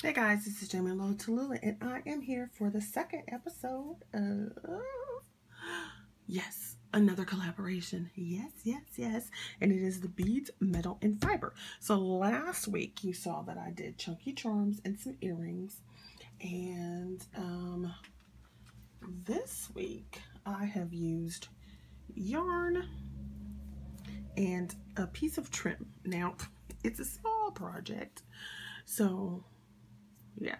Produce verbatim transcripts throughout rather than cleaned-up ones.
Hey guys, this is Jamie Lo Tallulah, and I am here for the second episode of, yes, another collaboration. Yes, yes, yes. And it is the beads, metal, and fiber. So last week you saw that I did chunky charms and some earrings. And um, this week I have used yarn and a piece of trim. Now, it's a small project, so yeah,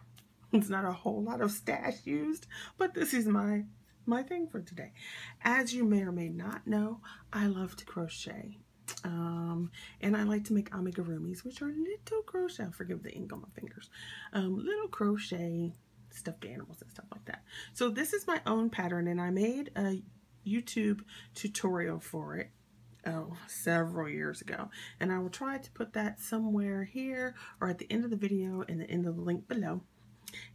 it's not a whole lot of stash used, but this is my my thing for today. As you may or may not know, I love to crochet, um, and I like to make amigurumis, which are little crochet, forgive the ink on my fingers, um, little crochet stuffed animals and stuff like that. So this is my own pattern, and I made a YouTube tutorial for it Oh, several years ago, and I will try to put that somewhere here or at the end of the video and the end of the link below.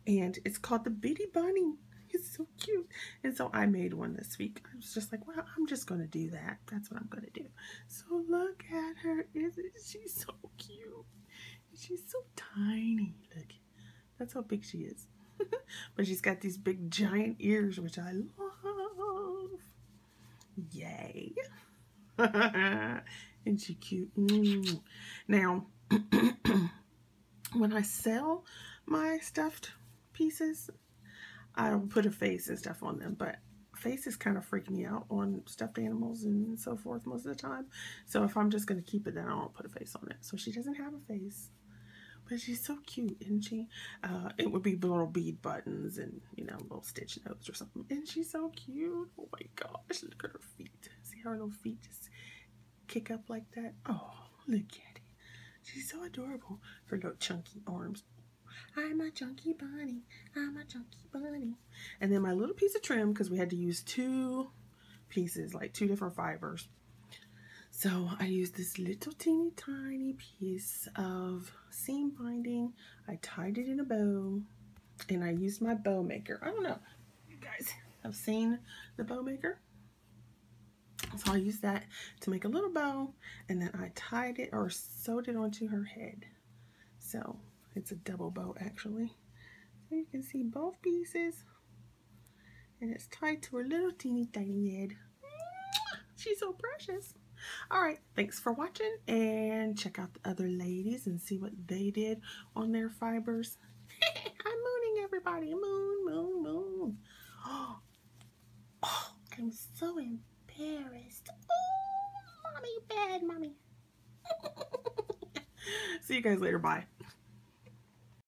And it's called the Bitty Bunny. It's so cute. And so I made one this week. I was just like, well, I'm just gonna do that. That's what I'm gonna do. So look at her. Isn't she so cute? She's so tiny. Look, that's how big she is. But she's got these big giant ears, which I love. Yay. Isn't she cute? Mm. Now, when I sell my stuffed pieces, I'll put a face and stuff on them, but faces kind of freak me out on stuffed animals and so forth most of the time. So if I'm just going to keep it, then I won't put a face on it. So she doesn't have a face, but she's so cute, isn't she? Uh, it would be little bead buttons and, you know, little stitch nose or something. Isn't she so cute? Oh my gosh, look at her feet. See her little feet just kick up like that? Oh, look at it. She's so adorable. Her little chunky arms. I'm a chunky bunny. I'm a chunky bunny. And then my little piece of trim, because we had to use two pieces, like two different fibers. So I used this little teeny tiny piece of seam binding. I tied it in a bow, and I used my bow maker. I don't know, you guys have seen the bow maker? So I used that to make a little bow, and then I tied it or sewed it onto her head. So it's a double bow actually. So you can see both pieces, and it's tied to her little teeny tiny head. She's so precious. Alright, thanks for watching, and check out the other ladies and see what they did on their fibers. I'm mooning everybody. Moon, moon, moon. Oh, I'm so embarrassed. Embarrassed. Oh, mommy, bad mommy. See you guys later. Bye.